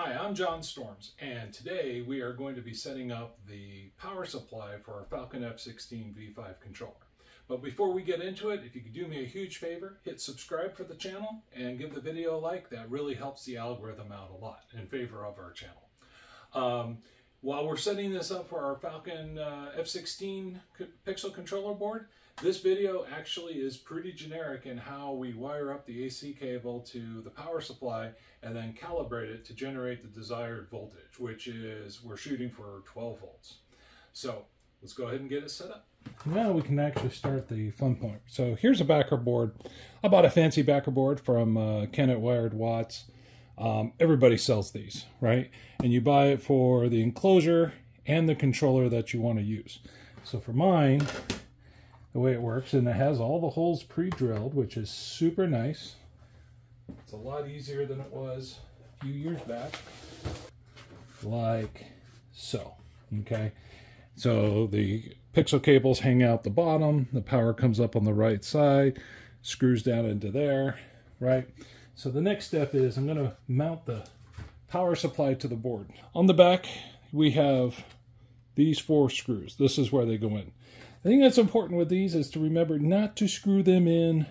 Hi, I'm John Storms, and today we are going to be setting up the power supply for our Falcon F16 V5 controller. But before we get into it, if you could do me a huge favor, hit subscribe for the channel and give the video a like. That really helps the algorithm out a lot in favor of our channel. While we're setting this up for our Falcon F16 pixel controller board, this video actually is pretty generic in how we wire up the AC cable to the power supply and then calibrate it to generate the desired voltage, which is we're shooting for 12 volts. So let's go ahead and get it set up. Now we can actually start the fun point. So here's a backer board. I bought a fancy backer board from Kenneth Wired Watts. Everybody sells these, right? And you buy it for the enclosure and the controller that you want to use. So for mine, the way it works, and it has all the holes pre-drilled, which is super nice. It's a lot easier than it was a few years back, like so, okay? So the pixel cables hang out the bottom, the power comes up on the right side, screws down into there, right? So the next step is I'm going to mount the power supply to the board. On the back, we have these four screws. This is where they go in. I think that's important with these is to remember not to screw them in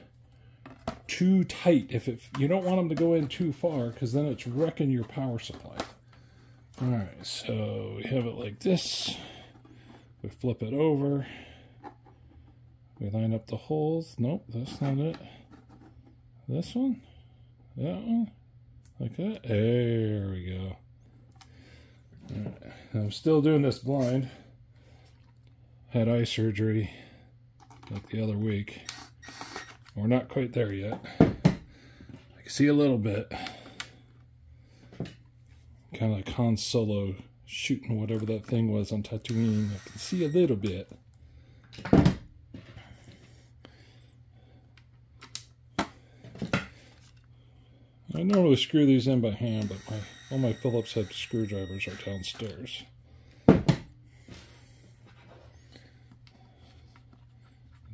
too tight. You don't want them to go in too far, because then it's wrecking your power supply. All right, so we have it like this. We flip it over. We line up the holes. Nope, that's not it. This one? That one? Like that? There we go. All right. I'm still doing this blind. Had eye surgery like the other week. We're not quite there yet. I can see a little bit. Kind of like Han Solo shooting whatever that thing was on Tatooine. I can see a little bit. I normally screw these in by hand, but all my Phillips head screwdrivers are downstairs.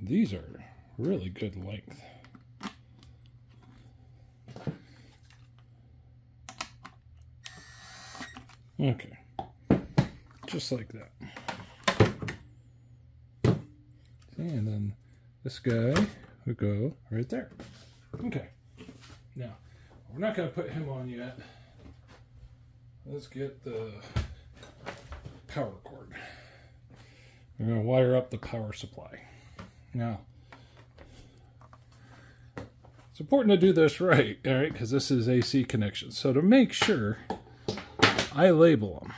These are really good length. Okay, just like that. And then this guy would go right there. Okay, now we're not going to put him on yet. Let's get the power cord. We're going to wire up the power supply. Now, it's important to do this right, all right, because this is AC connection. So to make sure, I label them.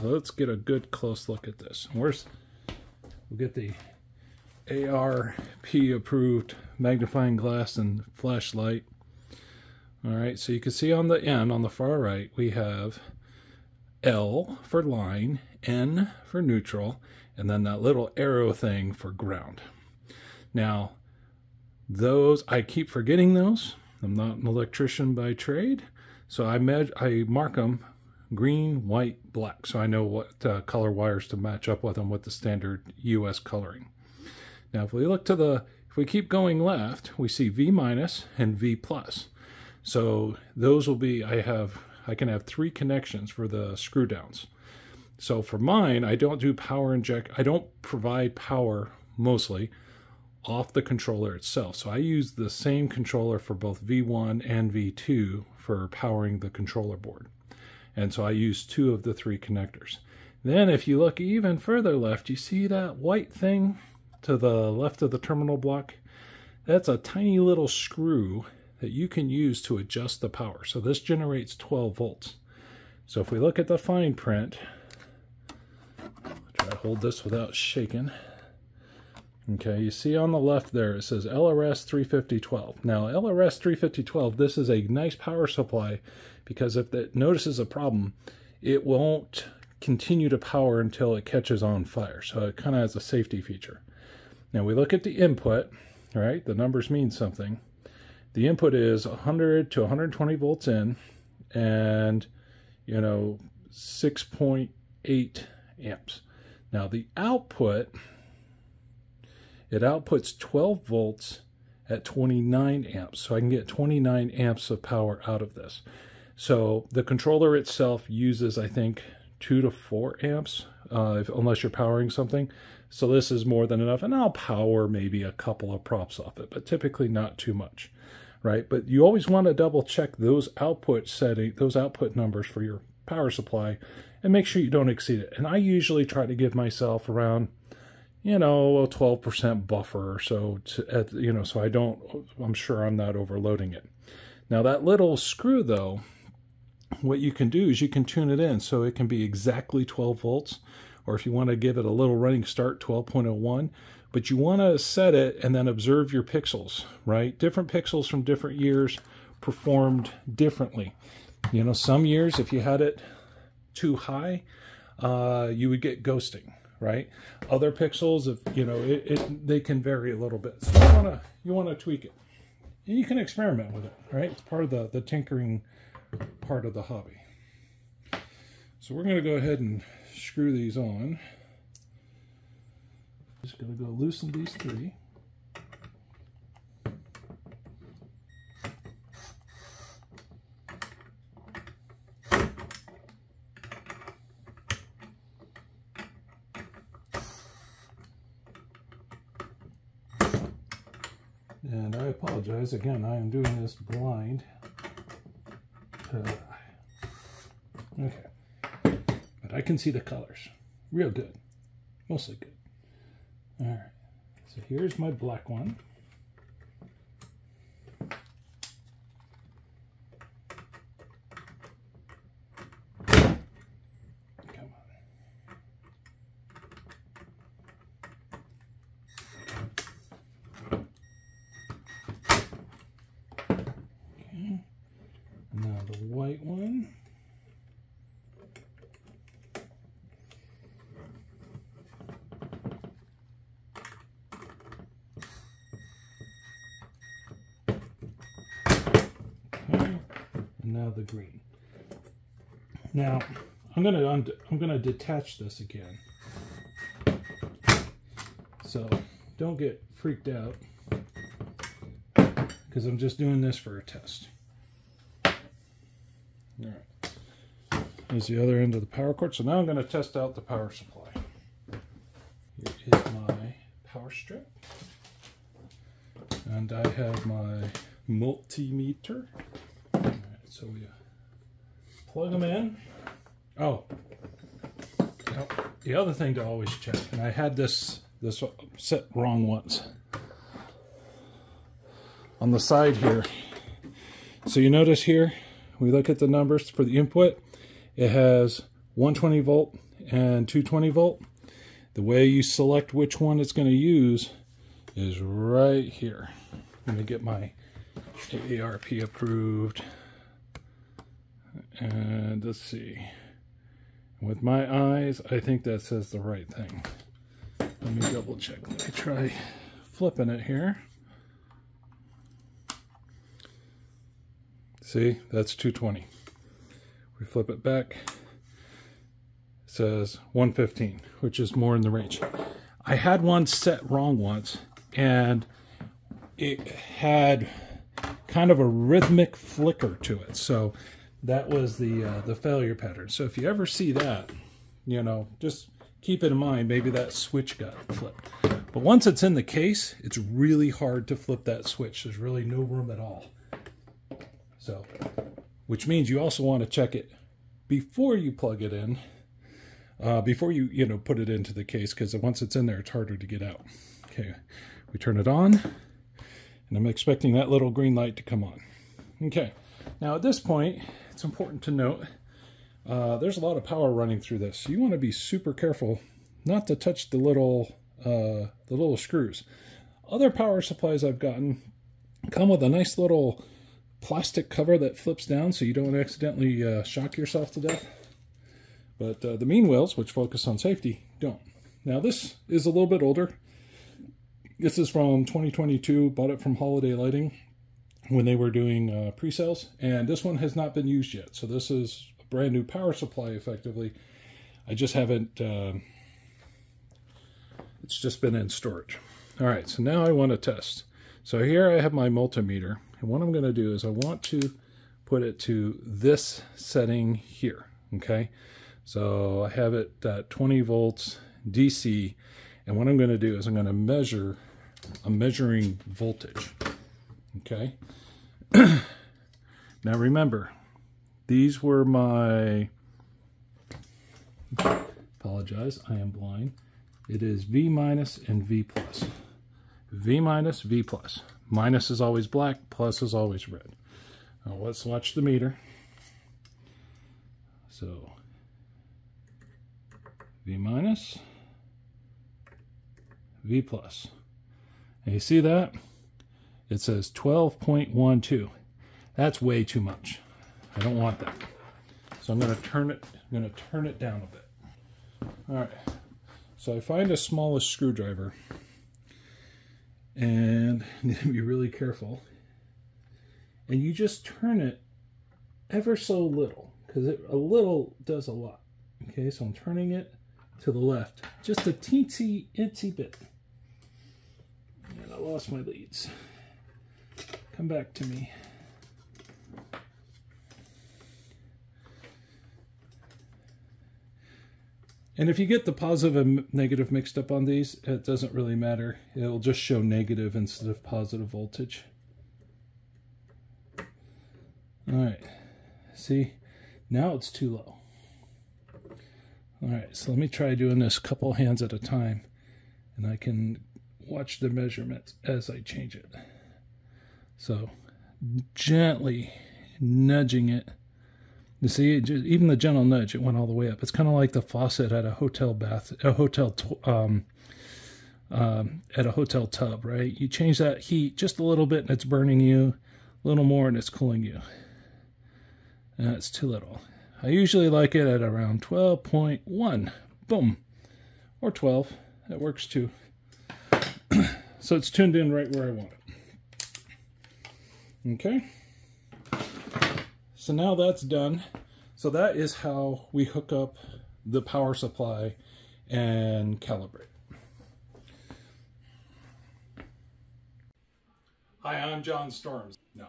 So let's get a good close look at this. We'll get the ARP approved magnifying glass and flashlight. All right, so you can see on the end, on the far right, we have L for line, N for neutral, and then that little arrow thing for ground. Now, those, I keep forgetting those. I'm not an electrician by trade, so I mark them green, white, black, so I know what color wires to match up with them with the standard US coloring. Now, if we keep going left, we see V minus and V plus. So those will be, I can have three connections for the screw downs. So for mine, I don't do power inject. I don't provide power mostly off the controller itself. So I use the same controller for both V1 and V2 for powering the controller board. And so I use two of the three connectors. Then if you look even further left, you see that white thing to the left of the terminal block? That's a tiny little screw that you can use to adjust the power. So this generates 12 volts. So if we look at the fine print, I hold this without shaking. Okay, you see on the left there, it says LRS 35012. Now, LRS 35012, this is a nice power supply because if it notices a problem, it won't continue to power until it catches on fire. So it kind of has a safety feature. Now, we look at the input, all right? The numbers mean something. The input is 100 to 120 volts in and, 6.8 amps. Now the output, it outputs 12 volts at 29 amps. So I can get 29 amps of power out of this. So the controller itself uses, I think, 2 to 4 amps, unless you're powering something. So this is more than enough, and I'll power maybe a couple of props off it, but typically not too much, right? But you always want to double check those output setting, those output numbers for your power supply, and make sure you don't exceed it. And I usually try to give myself around, you know, a 12% buffer or so, so I don't, I'm sure I'm not overloading it. Now that little screw though, what you can do is you can tune it in so it can be exactly 12 volts, or if you want to give it a little running start, 12.01, but you want to set it and then observe your pixels, right? Different pixels from different years performed differently. You know, some years if you had it too high, you would get ghosting, right? Other pixels, if you know, they can vary a little bit. So you want to tweak it. And you can experiment with it, right? It's part of the tinkering part of the hobby. So we're going to go ahead and screw these on. Just going to go loosen these three. And I apologize again, I am doing this blind. Okay. But I can see the colors. Real good. Mostly good. Alright. So here's my black one. Now the green. Now I'm gonna detach this again, so don't get freaked out because I'm just doing this for a test. All right, here's the other end of the power cord. So now I'm gonna test out the power supply. Here is my power strip, and I have my multimeter. So we plug them in. Oh, the other thing to always check, and I had this set wrong once. On the side here. So you notice here, we look at the numbers for the input. It has 120 volt and 220 volt. The way you select which one it's going to use is right here. I'm going to get my AARP approved. And let's see, with my eyes, I think that says the right thing. Let me double check. Let me try flipping it here. See, that's 220. We flip it back. It says 115, which is more in the range. I had one set wrong once, and it had kind of a rhythmic flicker to it. So that was the failure pattern. So if you ever see that, you know, just keep it in mind, maybe that switch got flipped. But once it's in the case, it's really hard to flip that switch. There's really no room at all. So, which means you also want to check it before you plug it in, before you know, put it into the case, because once it's in there, it's harder to get out. Okay, we turn it on, and I'm expecting that little green light to come on. Okay. Now at this point, it's important to note, there's a lot of power running through this. You want to be super careful not to touch the little screws. Other power supplies I've gotten come with a nice little plastic cover that flips down so you don't accidentally shock yourself to death. But the Meanwells, which focus on safety, don't. Now this is a little bit older. This is from 2022, bought it from Holiday Lighting when they were doing pre-sales, and this one has not been used yet. So this is a brand new power supply effectively. I just haven't, it's just been in storage. All right, so now I want to test. So here I have my multimeter, and what I'm going to do is I want to put it to this setting here, okay? So I have it at 20 volts DC, and what I'm going to do is I'm going to measure, I'm measuring voltage, okay? Now remember, these were my, apologize, I am blind. It is V minus and V plus. V minus, V plus. Minus is always black, plus is always red. Now let's watch the meter. So, V minus, V plus. And you see that? It says 12.12. That's way too much. I don't want that. So I'm going to turn it down a bit. All right. So I find a smallest screwdriver, and I need to be really careful. And you just turn it ever so little, because a little does a lot. Okay, so I'm turning it to the left, just a teensy itsy bit. And I lost my leads. Come back to me. And if you get the positive and negative mixed up on these, it doesn't really matter. It'll just show negative instead of positive voltage. All right, see, now it's too low. All right, so let me try doing this couple hands at a time, and I can watch the measurements as I change it. So gently nudging it. You see, even the gentle nudge, it went all the way up. It's kind of like the faucet at a hotel bath, at a hotel tub, right? You change that heat just a little bit, and it's burning you. A little more, and it's cooling you. And it's too little. I usually like it at around 12.1. Boom, or 12. That works too. So it's tuned in right where I want it. Okay. So now that's done. So that is how we hook up the power supply and calibrate. Hi, I'm John Storms. No.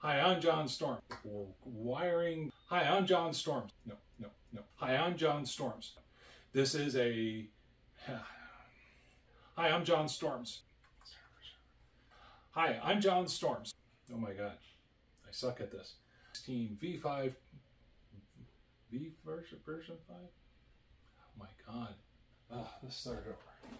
Hi, I'm John Storms. Or wiring. Hi, I'm John Storms. No. Hi, I'm John Storms. This is a... Hi, I'm John Storms. Hi, I'm John Storms. Oh my God. I suck at this. 16 V5, V version 5? Oh my God. Ah, let's start over.